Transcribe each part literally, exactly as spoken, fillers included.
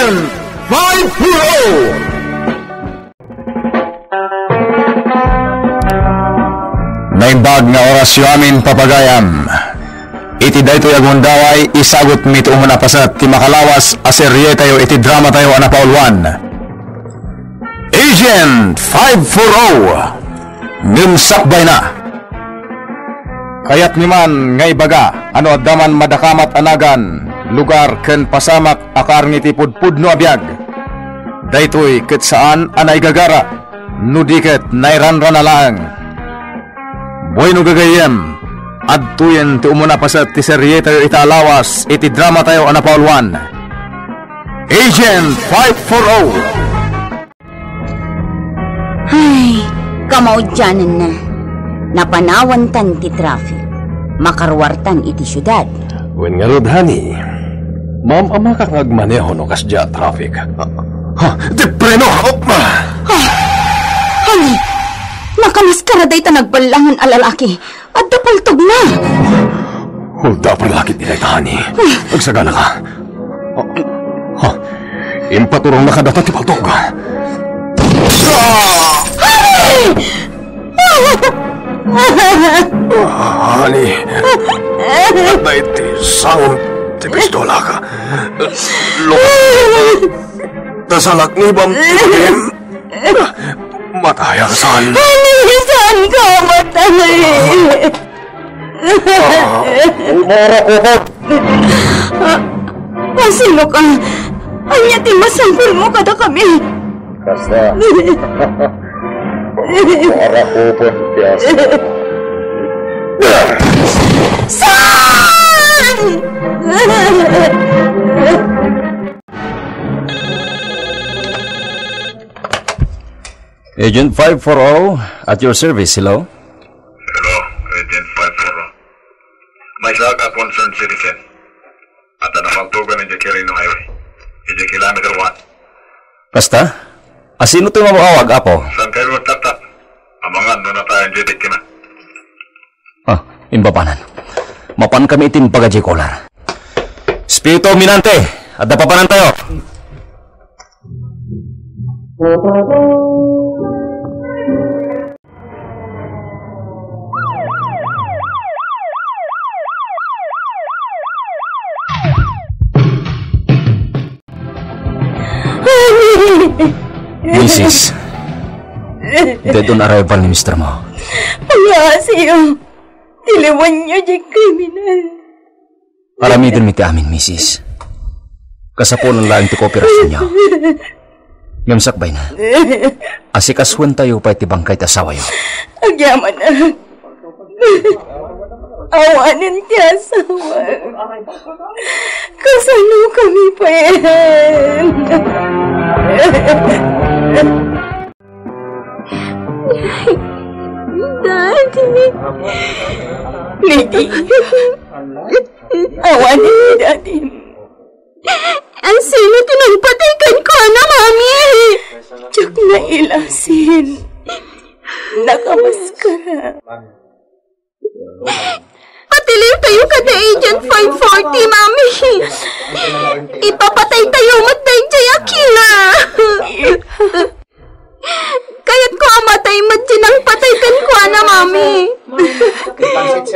Agent five forty. Naimbag na oras yamin papagayam. Iti dayto agundaway isagot mito umuna pasat ti makalawas aserye tayo iti drama tayo anapaulwan. Agent five forty ngimsakbay na. Kayat niman ngay baga ano addaman madakamat anagan lugar ken pasamak akar ngiti pudpudno abyag. Daytoy ket saan anay gagara no diket nairanrana lang. Bueno gagayem, adtuyen ti umuna pasat ti serye tayo iti alawas iti drama tayo anapaulwan. Agent five forty. Ay, kamaudyanan na. Napanawantan ti traffic. Makarwartan iti syudad. Wen nga rod, honey. Ma'am, ama ka ngagmaneho no kasdya traffic. Ha, di preno haok ma! Honey! Makamaskara day ta nagbalangan alalaki at dapaltog na. Hold up, lakit nila ita, honey. Agsagana ka. Oh, oh. Impaturong na ka data, tipaltog. Ah! Honey! Ah, honey. Ata iti sangon ti pistola ka. Lukot. Tasalak ni bang tipim. Matayang saan? Honey, saan ka matay? Umara ko ka. Pasino ka. Anya ti masampir mo kada kami. Kasta. Umara ko po piyasa. Saan? Agent five forty, at your service, hello? Hello, Agent five forty. My dog a concerned citizen. At the Namaltugan in the Kirino Highway. In the kilometer one. Kasta? Asino ito mamawag, Apo? San kayo tata? Amangan, doon na tayo ang biktima. Ah, imbapanan. Mapan kami itin pagajikolar. Spirito Minante, at napapanan tayo. Missus, dead on arrival ni mister mo. Kaya siyo, tiliwan niyo di kriminal. Paramidin miti amin, Missus. Kasapunan lang ti kooperasyon niyo. Ngamsakbay na. Asikaswan tayo pa iti bangkay tasawayo. Agyaman na. Awanin ti asawa. Kasano kami pa yan. Daddy. Lady. Awanin ni Daddy. Ang sino tinagpataykan ko na, Mami? Tiyak na ilasin. Nakamaskara. Patilir tayo kada Agent five forty, Mami. Ipapatay tayo matay jay Akila. Kaya't ko amatay matjin ang pataykan ko na, Mami.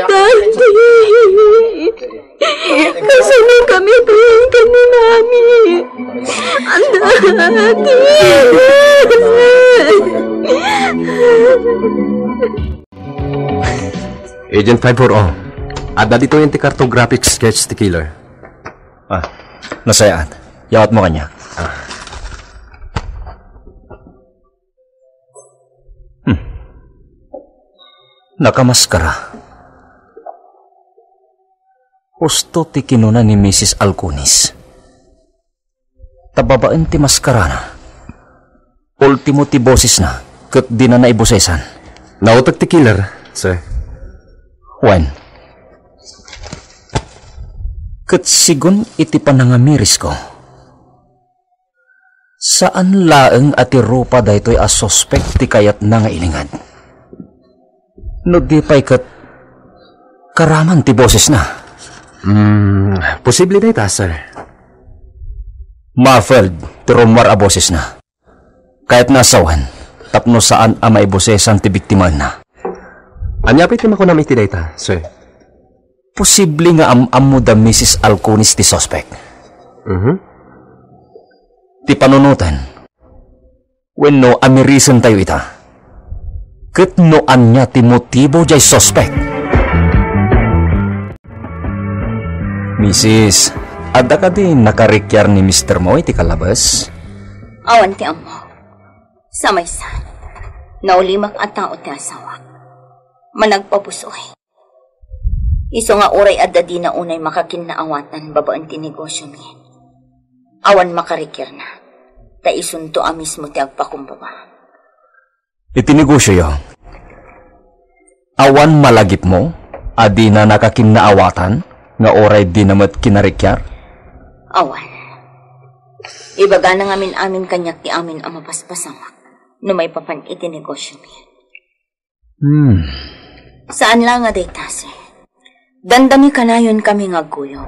Daddy, kasano kami tayo kami, Mami. Daddy. Agent five forty, ada dito yung cartographic sketch the killer. Ah, nasayaan. Yawat mo kanya. Ah. Hmm. Nakamaskara. Husto ti kinuna ni Missus Alconis. Tababaen ti maskara na. Ultimo ti boses na. Ket di na naibosesan. Nautag ti killer, sir. Juan, ket sigun iti panangamiris ko. Saan laeng ati rupa daytoy a suspect ti kayat na nga ilingad? No di pay ket karaman ti boses na. Hmm, posible day ta, sir. Muffled, turumwar a boses na. Kahit nasawan, tapno saan ang maibosesang tibiktiman na. Anyapit naman ko namin tidayta, sir. Posible nga am-am mo da Missus Alconis ti suspect. Mm-hmm. Ti panunutan. When no, ami reason tayo ita. Ketnoan niya ti motibo jay suspect. Missus, ada ka din nakarikyar ni Mister Moy ti kalabas? Awan ti amo. Sa may san, naulimak at tao ti asawa. Managpapusoy. Iso nga oray adda di na unay makakinnaawatan babaan ti negosyo niya. Awan makarikir na. Ta isunto a mismo ti agpakumbaba. Itinegosyo yo. Awan malagip mo, adi na nakakinnaawatan, nga oray di namat kinarikyar? Awan. Ibaga na ngamin amin kanyak ti amin ang mapaspasamak, no may papan itinegosyo niya. Hmm. Saan lang nga dayta, sir? Dandami kanayon kami nga guyo.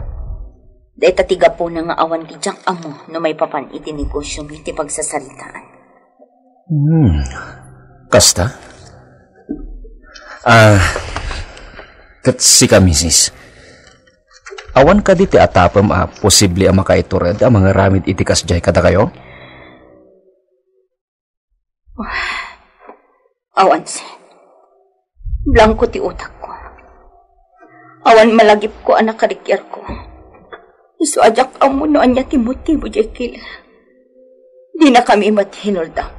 Dayta tiga po na nga awan ti Jack amo no may papan itinegosyo mi ti pagsasalitaan. Hmm. Kasta? Ah, uh, kat si ka, misis. Awan ka di ti atapam a posible a makaitured a mga ramid itikas jay kada kayo? Awan, sir. Blanco ti utak ko. Awan malagip ko anak karikyar ko. Isu ajak amo no anya ti motibo jay kila. Di na kami mathinolda.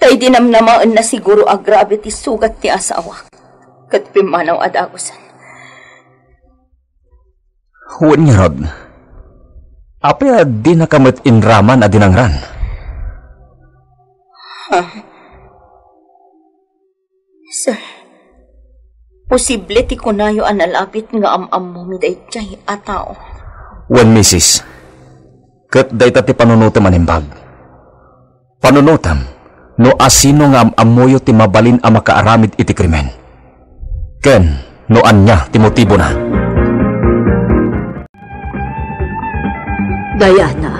Tay di namnamaon na siguro agrabe ti sugat ti asawa. Kat pimanaw adagusan. Huwag niya, Rod. Apa di na kamit inraman at dinangran? Huh? Sir. Posible ti kunayo ang nalapit nga am-am mo mi daytay a tao. Wan, misis. Kat dayta ti panunutam manimbag. Panunutam, no asino nga am-am mo yo ti mabalin a makaaramid iti krimen. Ken, no anya ti motibo na. Diana,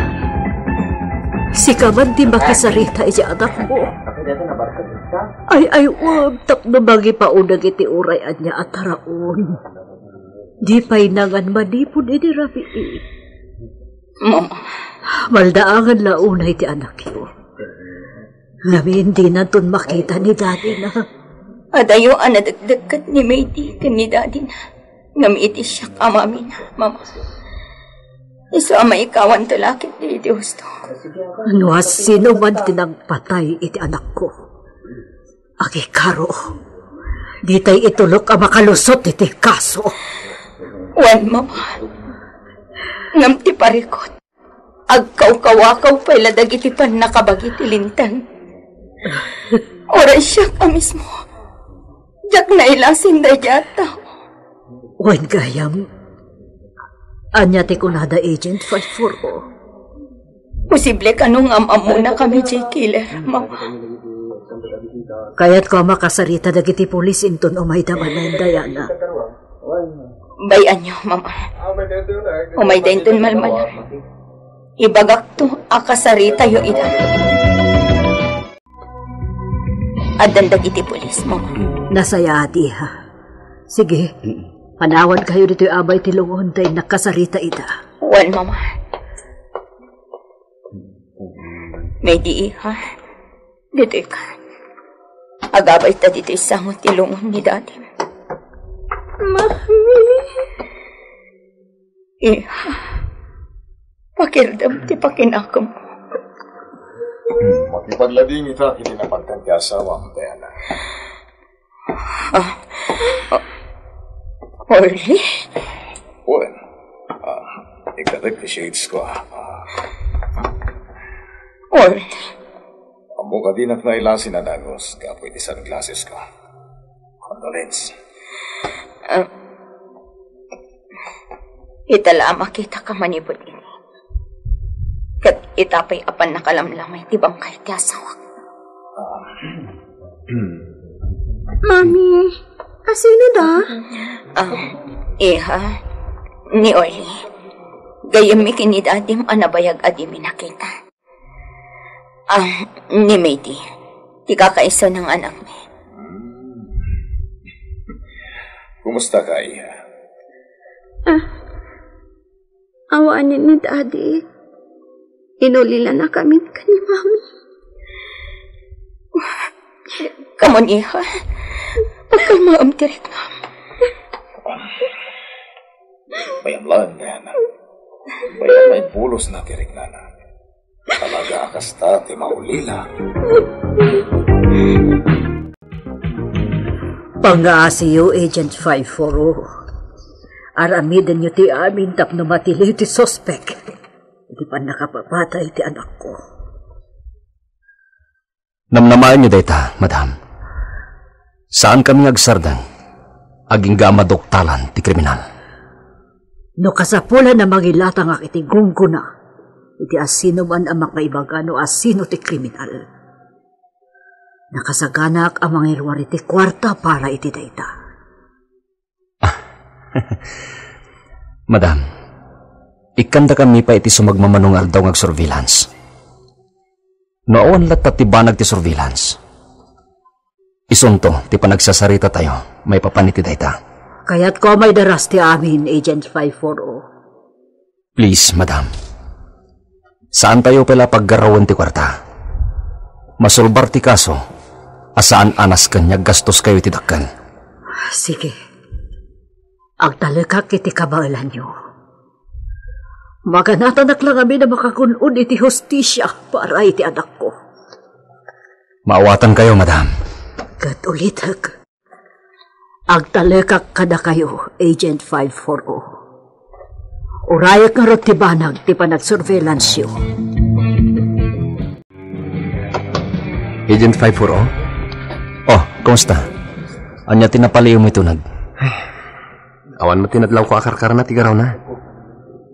si kaman di makasarita iya anak mo. Ay, ay, wab, tap na bagi pa unang iti urayan niya at taraon. Di pa'y nangan manipon ini rapi'i. Mama. Maldaangan launa iti anak yun. Ngayon, hindi na ton makita ni daddy na. Adayo ang nadagdagkat ni Maydi kan ni daddy na. Ngayon, iti siya kamami na, mama. Iso ang maikawan talakit ni Diyos to. Ano, sino man tinangpatay iti anak ko? Aki karo. Di tayo itulok ang makalusot iti kaso. Wan, mama. Ngamti parikot. Agkaw-kawakaw pala dagitipan nakabagiti lintang. Oray siya ka mismo. Diyak na ilasin na yata. Wan, gayam. Anya ti kunada Agent five forty. Posible ka nung am-amuna kami, J. Killer, mama. Kaya't ka makasarita dagiti pulis inton umaydaman na yung Diana. Bayan niyo, mama. Umayda inton malmalam. Ibagak to, akasarita yung ina. Adan dagiti pulis, mama. Nasaya ati, ha? Sige. Panawad kayo dito yung abay tilungon tayo nakasarita ita. Well, mama. May di, ha? Dito ka. Agabay ta dito isang tilungon ni daddy. Mami. Iha. Pakirdam ti pakinakam mo. Makipaglading ita, hindi napantan ti asawa ang Diana. Ah. Ah. Orly? Well, uh, ikalag ni shades ko. Uh, Orly? Amo ka din at nailasin na nagos kaya pwede sa glasses ko. Condolence. Uh, itala makita ka manipod ini. Kat itapay apan nakalamlamay tibang kahit yasawak. Uh, Mami. Asino da? Ah, uh, iha, ni Orly. Dayami kinid adim anabayag adimi nakita. Ang ah, ni Mady, di kakaisa ng anak ni. Hmm. Kumusta ka, Iha? Ah, awaanin ni Daddy. Inulila na kami ka ni Mami. Come on, Iha. Pagkalmaam tirit, Ma'am. Bayang lang, Diana. Bayang may pulos na tirik na na. Talaga akasta, ti maulila. Pang-aasiyo, Agent five forty. Aramidan niyo ti amin tapno matili ti sospek. Hindi pa nakapapatay ti anak ko. Namnamaan niyo, Dayta, Madam. Saan kami agsardang aging gamadoktalan ti kriminal? No kasapula na magilatang akiti gungguna, iti asino man ang makaibagano asino ti kriminal. Nakasaganak ang mga irwari ti kwarta para iti Dayta. Ah, Madam, ikanda kami pa iti sumagmamanungal daw ng surveillance. Noon latat ti banag ti surveillance. Isunto, ti panagsasarita tayo, may papanitida ita. Kaya't ko may daras ti amin, Agent five forty. Please, Madam. Saan tayo pala paggarawan ti kwarta? Masulbar ti kaso, asaan anas kanya gastos kayo ti dakkan? Sige. Agtalekak iti kabaalan nyo. Maganatanak lang kami na makakunun iti hostisya para iti anak ko. Maawatan kayo, Madam. Kat ulit hag. Agtalekak ka na kayo, Agent five forty. Urayak nga rot tibanag, di pa nagsurveillance yun. Agent five forty? Oh, kumusta? Anya tinapaliyo mo itunag? Ay, awan mo tinadlaw ko akarkara na tigaraw na.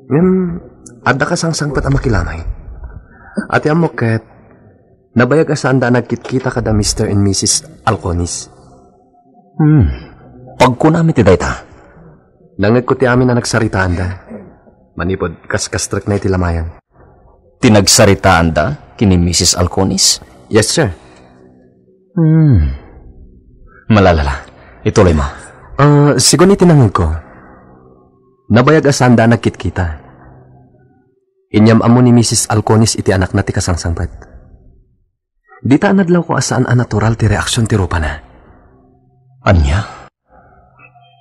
Ngayon, ada kasangsang pat amakilamay. Ate amoket, nabayag asaan da nagkitkita ka da Mister and Missus Alconis. Hmm. Pagkunami ti Dayta. Nangag ko ti amin na nagsaritaan da. Manipod, kaskastrak na iti lamayan. Tinagsaritaan da kini Missus Alconis? Yes, sir. Hmm. Malalala. Ituloy mo. Ah, uh, sigun itinangag ko. Nabayag asaan da nagkitkita. Inyam amo ni Missus Alconis iti anak na ti kasangsangpet. Di taanadlaw ko asaan ang natural ti reaksyon ti rupa na. Anya?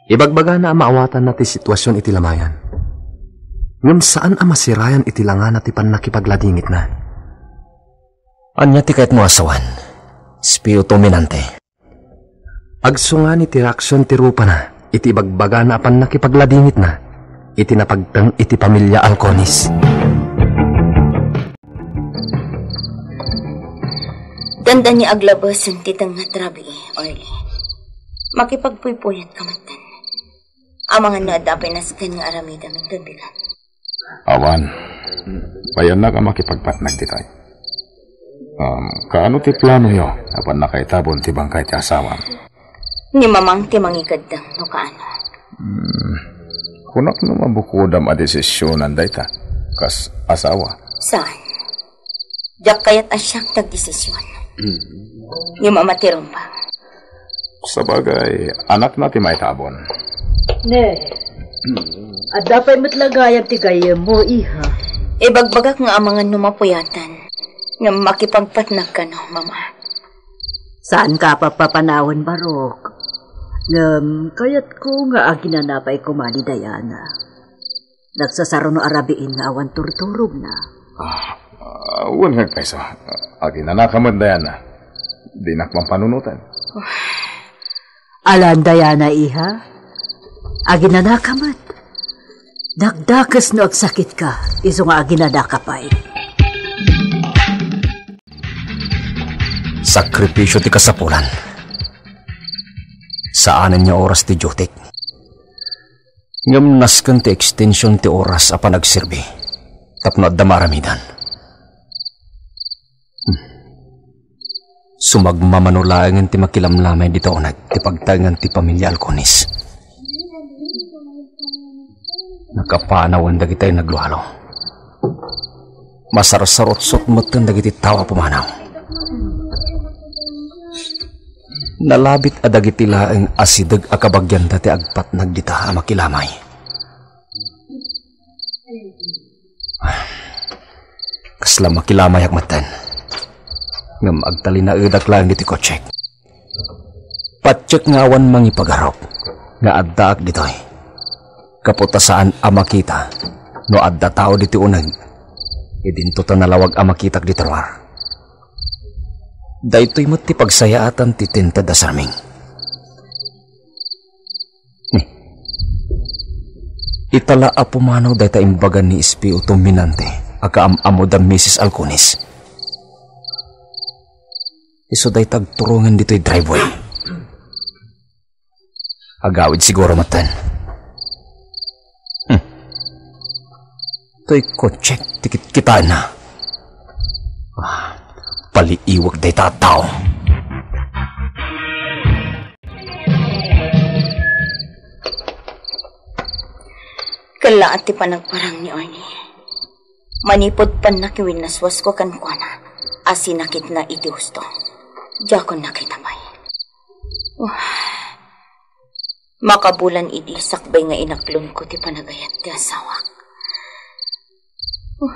Ibagbaga na maawatan na ti sitwasyon iti lamayan. Ngam saan ang masirayan iti langan na ti panakipagladingit na. Anya ti kahit mo asawan, spirito minante. Agsungan iti reaksyon ti rupa na, iti ibagbaga na panakipagladingit na, iti napagtang iti pamilya Alconis. Tanda niya aglabas ang titang natrabi, Orly. Makipagpuypuyat kamantan. Amangan na adapay na skin nga aramida ming tubigan. Awan, bayan na ka makipagpatnag di tayo. Um, kaano ti plano yo? Apan na kay tabon ti bangkay ti asawa. Ni mamang ti mangigaddang no kaano. Hmm, kunak na mabukodam a desisyon ang Dayta kas asawa. Saan? Diyak kaya't asyak tag-desisyon. Mm. Yung mamatirong pa. Sa bagay, anak natin may tabon. Ne, at dapat matlagayang tigayin mo, Iha. Ibagbagak nga ang mga numapuyatan na makipagpatnag ka no, Mama. Saan ka papapanawon, Barok? Um, kaya't ko nga aginanapay kumani, Diana. Nagsasaro no arabiin nga awan turturog na. Ah. Huwag uh, nga kaysa. Uh, Agin na nakamad, Diana. Di nakmang panunutan. Oh. Alam, Diana, Iha. Agin na nakamad. Nagdakas no agsakit ka. Iso nga agin na nakapay. Sakripisyo ti kasapulan. Saanan niya oras ti Jotik? Ngamnas kan ti extension ti oras a panagsirbi. Tapno adda maramidan. Sumagmamanulaangan ti makilamlamay dito o nagtipagtangan ti pamilya Alconis. Nagkapanawan dagiti naglualong. Masarsarotsot meten dagiti tawa pumanaw. Nalabit a dagiti laeng asideg a kabagyan dati agpat nagdita a makilamay. Kasla makilamay akmatan. Ngam agtalina edak lang diti kotsek. Patsyek nga awan mangipagarok nga addaak ditoy. Kaputasaan amakita no adda tao diti unag. Idinto ta nalawag amakitak ditarwar. Daytoy met ti pagsayaatan ti tinta da sarming. Nih. Itala a pumanaw dayta imbagan ni Espio Tuminante akaam-amo da Missus Alconis. Isu day tagturungan dito'y driveway. Agawid siguro matan. Hm. To'y kotsek tikit kita na. Ah, paliiwag day tataw. Kala ati panagparang ni Orny. Manipod pan nakiwin na swas ko kankwana. Asinakit na iti husto. Diyakon nakita may. Uh. Makabulan idi sakbay nga inaklon ko ti panagayat ti asawa. Uh,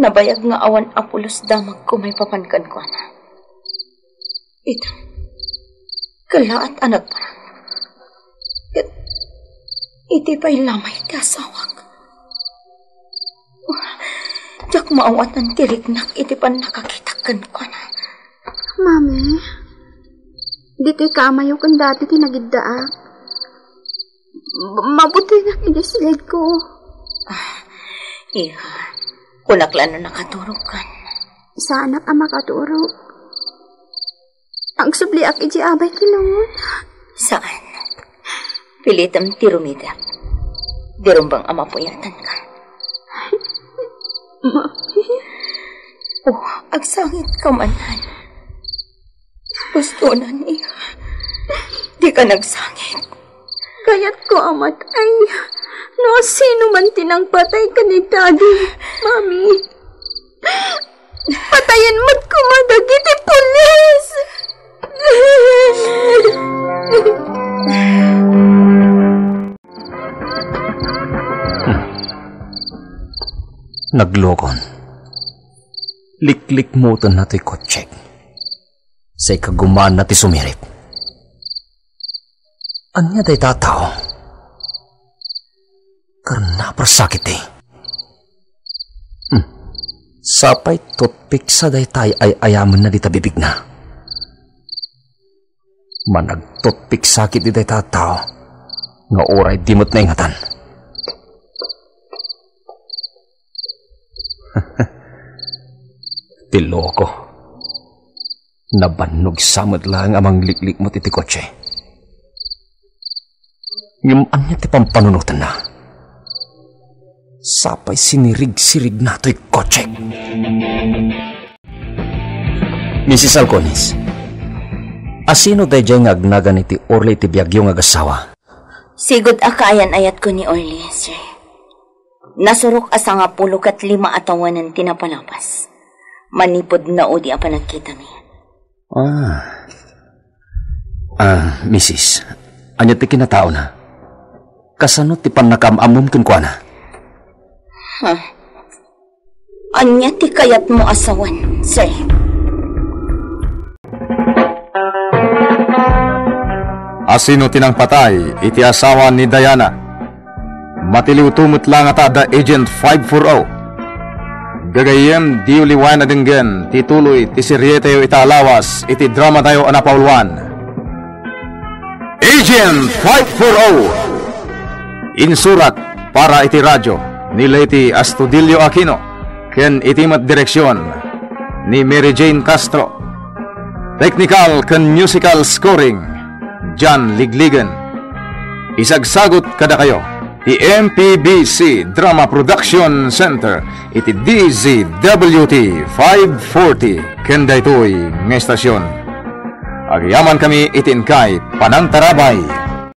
nabayag nga awan apulos damag ko may papankan ko na. Ito, kala at anak pa. It, iti pa'y lamay ti asawa. Uh, Diyak maawat ng tirignak iti pan nakakitakan ko na. Mami? Dito'y kamayo kan dati tinagiddaa. Mabuti na kinisilid ko. Ah, iha. Kunaklano nakaturog kan. Sana ka makaturog. Ang subliak iji abay kilawon. Saan? Pilitam tirumidak. Dirumbang ama puyatan ka. Mami. Oh, agsangit ka manan. Gusto na niya. Di ka nagsangit. Kaya't ko amatay. No, sino man tinangpatay ka ni Daddy, Mami. Patayin mo't kumadagiti pulis! Naglokon. Liklik motan nato'y kotsek. Sa ikagumaan na ti sumirip. Anya day tatao? Karna prasakit eh. Hmm. Sapay totpik sa day tayo ay ayaman na di tabibig na. Managtotpik sakit di day tatao. Nga oray dimot na ingatan. Tiloko. Nabannog samad lang amang liklik mo titi kotse. Ngimaan niya ti pampanunutan na. Sapay sinirig-sirig na to'y kotse. Missus Alconis, asino day dyan nga agnagan iti Orly iti biyagyo nga agasawa? Sigod akayan ayat ko ni Orly, sir. Nasurok asa nga pulok at lima atawan ng tinapalapas. Manipod na o di apa nagkita niya. Ah, ah, Missus, anya ti kinatao na? Kasano ti pan nakamamum kinkwa na? Huh. Anya ti kayat mo asawan, sir. Asino tinang patay, iti asawan ni Diana. Matiliw tumut lang ata da Agent five forty. Gagayem di uliwan na dinggen, tituloy, tisiriete yung italawas, iti drama tayo anapawluan. Agent five forty! Insurat para iti radyo, ni Leti Astudillo Aquino, ken itimat direksyon, ni Mary Jean Castro. Technical ken musical scoring, John Ligligan. Isagsagot kada kayo. Iti M P B C Drama Production Center, iti D Z W T five forty, kenda ito'y ng estasyon. Agyaman kami itinkay Panantarabay.